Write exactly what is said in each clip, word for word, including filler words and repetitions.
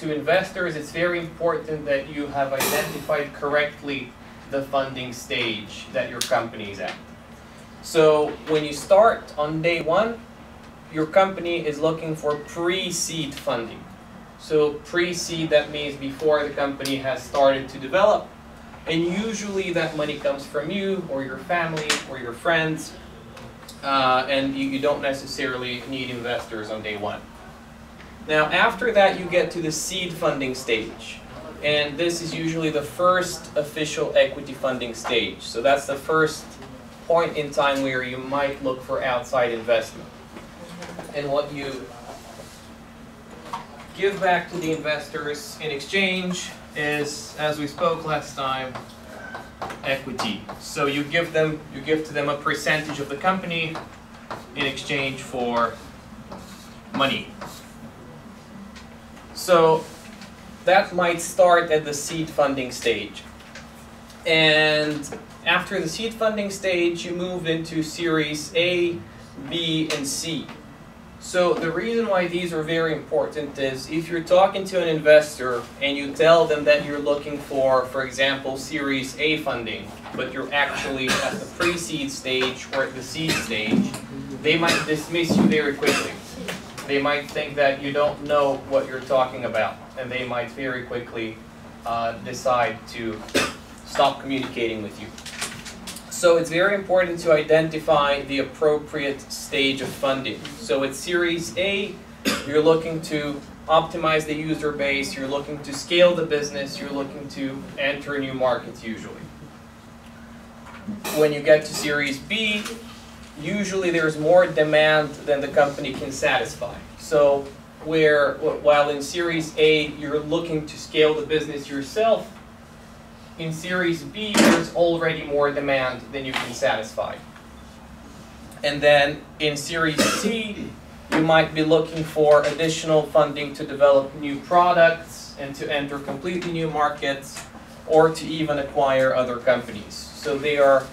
to investors, it's very important that you have identified correctly the funding stage that your company is at. So when you start on day one, your company is looking for pre-seed funding. So pre-seed, that means before the company has started to develop. And usually that money comes from you or your family or your friends. Uh, and you, you don't necessarily need investors on day one. Now after that, you get to the seed funding stage. And this is usually the first official equity funding stage. So that's the first point in time where you might look for outside investment. And what you give back to the investors in exchange is, as we spoke last time, equity. So you give them, you give to them a percentage of the company in exchange for money. So that might start at the seed funding stage. And after the seed funding stage, you move into series A, B, and C. So the reason why these are very important is if you're talking to an investor and you tell them that you're looking for, for example, Series A funding, but you're actually at the pre-seed stage or at the seed stage, they might dismiss you very quickly. They might think that you don't know what you're talking about, and they might very quickly uh, decide to stop communicating with you. So it's very important to identify the appropriate stage of funding. So at Series A, you're looking to optimize the user base, you're looking to scale the business, you're looking to enter new markets usually. When you get to Series B, usually there's more demand than the company can satisfy. So where, while in Series A, you're looking to scale the business yourself, in Series B, there's already more demand than you can satisfy. And then in Series C, you might be looking for additional funding to develop new products and to enter completely new markets or to even acquire other companies. So they are,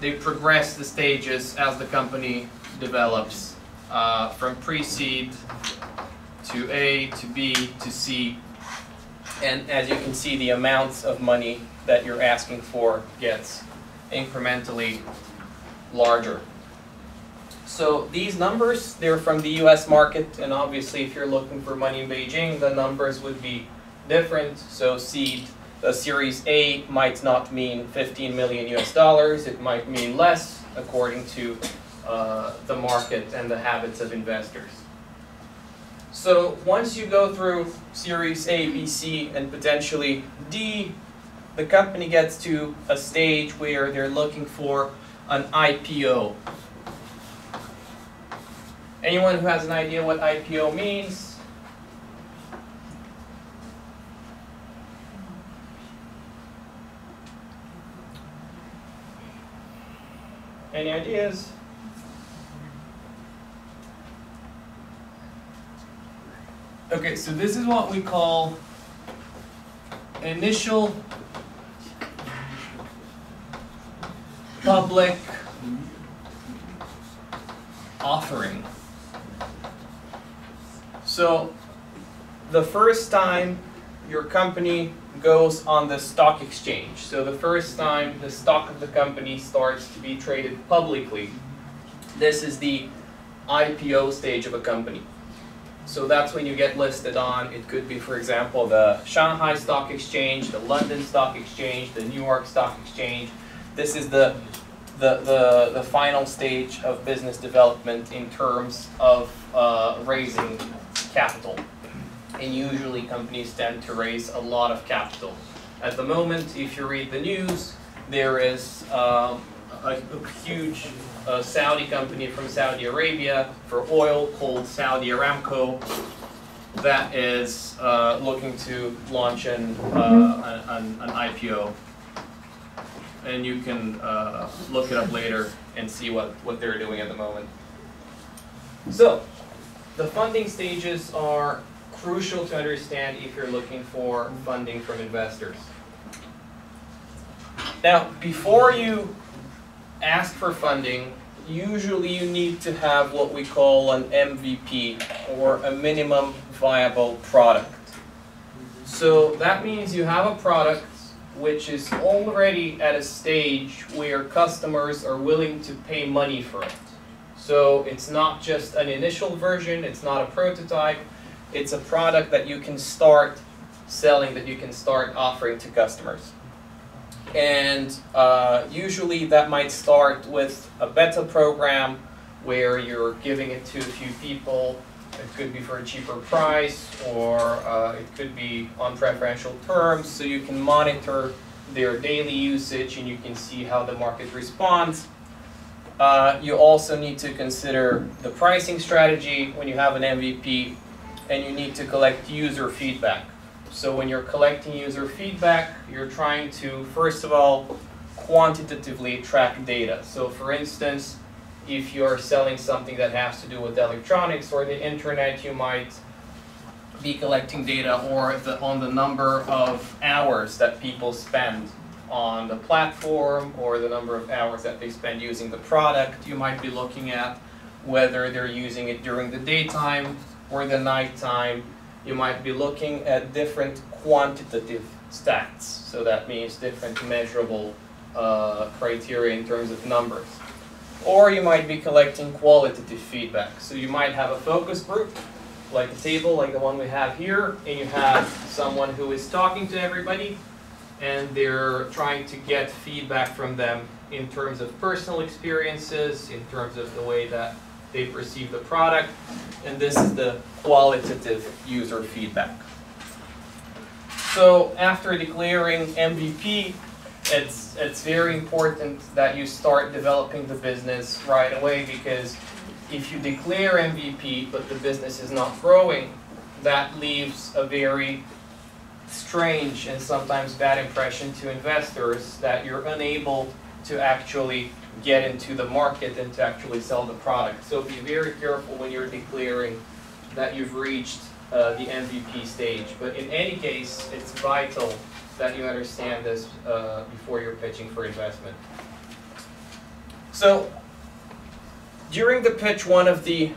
they progress the stages as the company develops uh, from pre-seed to A to B to C. And as you can see, the amounts of money that you're asking for gets incrementally larger. So these numbers, they're from the U S market, and obviously if you're looking for money in Beijing, the numbers would be different. So seed, the Series A might not mean fifteen million U S dollars, it might mean less according to uh, the market and the habits of investors. So once you go through Series A, B, C, and potentially D, the company gets to a stage where they're looking for an I P O. Anyone who has an idea what I P O means? Any ideas? Okay, so this is what we call initial public offering. So the first time your company goes on the stock exchange, so the first time the stock of the company starts to be traded publicly, this is the I P O stage of a company. So that's when you get listed on. It could be, for example, the Shanghai Stock Exchange, the London Stock Exchange, the New York Stock Exchange. This is the, the, the, the final stage of business development in terms of uh, raising capital. And usually companies tend to raise a lot of capital. At the moment, if you read the news, there is um, a, a huge a Saudi company from Saudi Arabia for oil called Saudi Aramco that is uh, looking to launch an, uh, an, an I P O. And you can uh, look it up later and see what, what they're doing at the moment. So the funding stages are crucial to understand if you're looking for funding from investors. Now, before you ask for funding, usually you need to have what we call an M V P, or a minimum viable product. So that means you have a product which is already at a stage where customers are willing to pay money for it. So it's not just an initial version, it's not a prototype, it's a product that you can start selling, that you can start offering to customers. And uh, usually that might start with a beta program where you're giving it to a few people. It could be for a cheaper price, or uh, it could be on preferential terms, so you can monitor their daily usage and you can see how the market responds. Uh, you also need to consider the pricing strategy when you have an M V P, and you need to collect user feedback. So when you're collecting user feedback, you're trying to, first of all, quantitatively track data. So for instance, if you're selling something that has to do with electronics or the internet, you might be collecting data or the, on the number of hours that people spend on the platform or the number of hours that they spend using the product. You might be looking at whether they're using it during the daytime or the nighttime. You might be looking at different quantitative stats. So that means different measurable uh, criteria in terms of numbers. Or you might be collecting qualitative feedback. So you might have a focus group, like a table, like the one we have here, and you have someone who is talking to everybody, and they're trying to get feedback from them in terms of personal experiences, in terms of the way that they perceive the product, and this is the qualitative user feedback. So after declaring M V P, It's, it's very important that you start developing the business right away, because if you declare M V P but the business is not growing, that leaves a very strange and sometimes bad impression to investors that you're unable to actually get into the market and to actually sell the product. So be very careful when you're declaring that you've reached uh, the M V P stage. But in any case, it's vital that you understand this uh, before you're pitching for investment. So during the pitch, one of the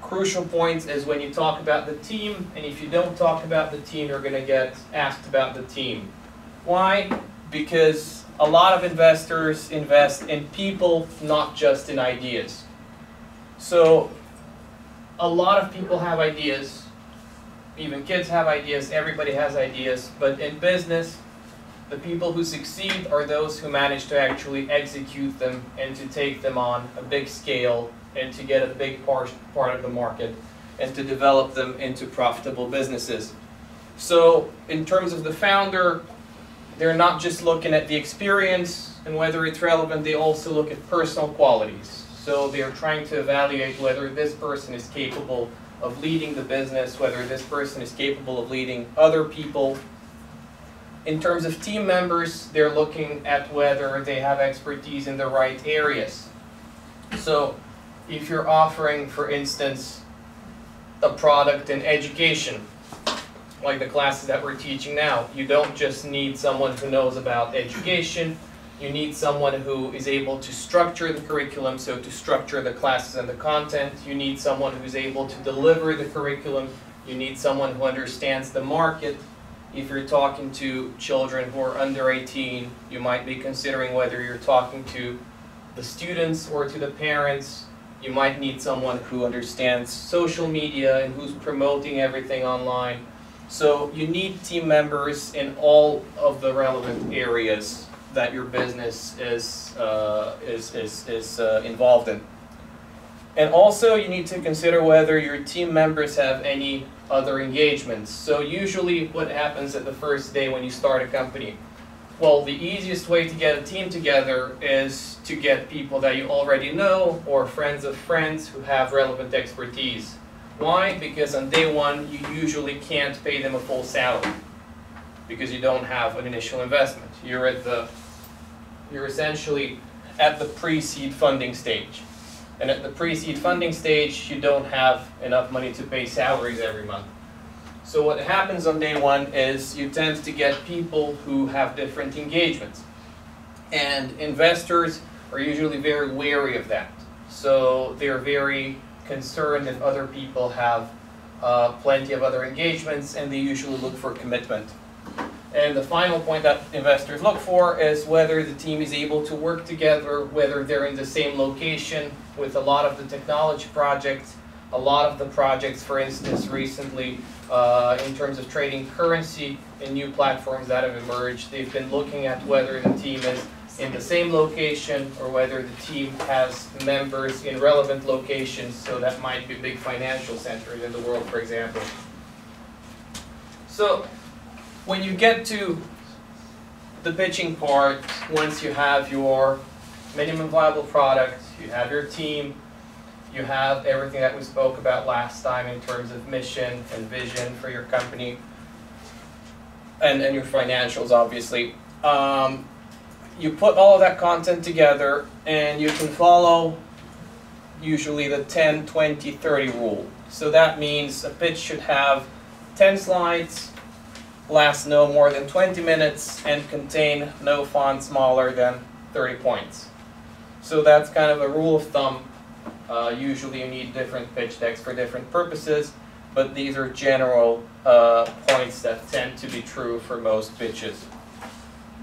crucial points is when you talk about the team, and if you don't talk about the team, you're going to get asked about the team. Why? Because a lot of investors invest in people, not just in ideas. So a lot of people have ideas. Even kids have ideas, everybody has ideas, but in business, the people who succeed are those who manage to actually execute them and to take them on a big scale and to get a big part, part of the market and to develop them into profitable businesses. So in terms of the founder, they're not just looking at the experience and whether it's relevant, they also look at personal qualities. So they're trying to evaluate whether this person is capable of leading the business, whether this person is capable of leading other people. In terms of team members, they're looking at whether they have expertise in the right areas. So if you're offering, for instance, a product in education, like the classes that we're teaching now, you don't just need someone who knows about education, you need someone who is able to structure the curriculum, so to structure the classes and the content. You need someone who's able to deliver the curriculum. You need someone who understands the market. If you're talking to children who are under eighteen, you might be considering whether you're talking to the students or to the parents. You might need someone who understands social media and who's promoting everything online. So you need team members in all of the relevant areas that your business is uh, is is, is uh, involved in. And also you need to consider whether your team members have any other engagements. So usually what happens at the first day when you start a company? Well, the easiest way to get a team together is to get people that you already know or friends of friends who have relevant expertise. Why? Because on day one you usually can't pay them a full salary, because you don't have an initial investment. You're at the, you're essentially at the pre-seed funding stage. And at the pre-seed funding stage, you don't have enough money to pay salaries every month. So what happens on day one is you tend to get people who have different engagements. And investors are usually very wary of that. So they're very concerned if other people have uh, plenty of other engagements, and they usually look for commitment. And the final point that investors look for is whether the team is able to work together, whether they're in the same location. With a lot of the technology projects, a lot of the projects, for instance, recently uh, in terms of trading currency and new platforms that have emerged, they've been looking at whether the team is in the same location or whether the team has members in relevant locations. So that might be big financial centers in the world, for example. So when you get to the pitching part, once you have your minimum viable product, you have your team, you have everything that we spoke about last time in terms of mission and vision for your company, and, and your financials, obviously. Um, you put all of that content together, and you can follow usually the ten, twenty, thirty rule. So that means a pitch should have ten slides, last no more than twenty minutes, and contain no font smaller than thirty points. So that's kind of a rule of thumb. Uh, usually you need different pitch decks for different purposes, but these are general uh, points that tend to be true for most pitches.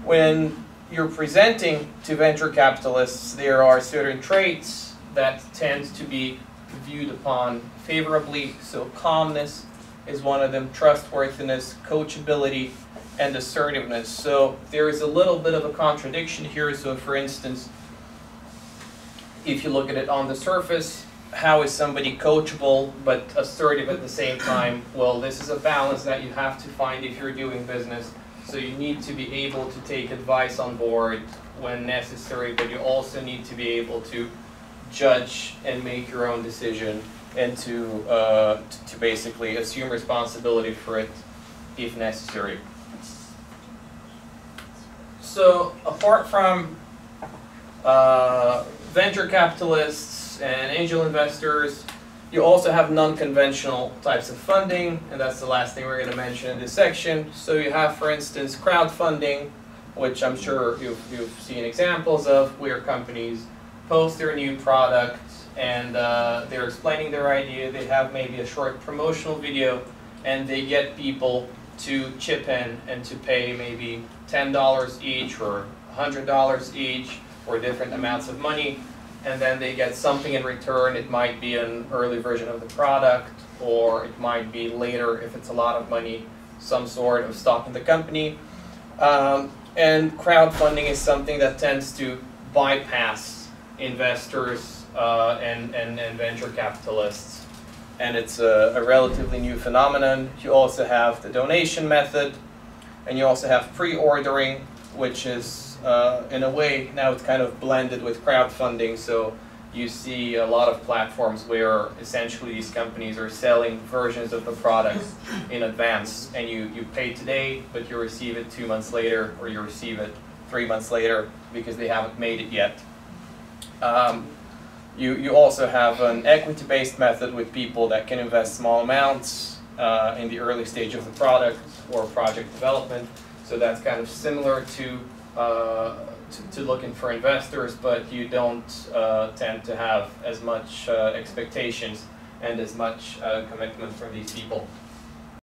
When you're presenting to venture capitalists, there are certain traits that tend to be viewed upon favorably. So calmness is one of them, trustworthiness, coachability, and assertiveness. So there is a little bit of a contradiction here. So for instance, if you look at it on the surface, how is somebody coachable but assertive at the same time? Well, this is a balance that you have to find if you're doing business. So you need to be able to take advice on board when necessary, but you also need to be able to judge and make your own decision, and to, uh, to basically assume responsibility for it if necessary. So apart from uh, venture capitalists and angel investors, you also have non-conventional types of funding, and that's the last thing we're going to mention in this section. So you have, for instance, crowdfunding, which I'm sure you've, you've seen examples of, where companies post their new product, and uh, they're explaining their idea, they have maybe a short promotional video, and they get people to chip in and to pay maybe ten dollars each or one hundred dollars each or different amounts of money, and then they get something in return. It might be an early version of the product, or it might be later, if it's a lot of money, some sort of stock in the company. Um, and crowdfunding is something that tends to bypass investors Uh, and, and, and venture capitalists. And it's a, a relatively new phenomenon. You also have the donation method, and you also have pre-ordering, which is, uh, in a way, now it's kind of blended with crowdfunding. So you see a lot of platforms where essentially these companies are selling versions of the product in advance, and you, you pay today, but you receive it two months later, or you receive it three months later because they haven't made it yet. Um, You, you also have an equity-based method with people that can invest small amounts uh, in the early stage of the product or project development. So that's kind of similar to, uh, to, to looking for investors, but you don't uh, tend to have as much uh, expectations and as much uh, commitment from these people.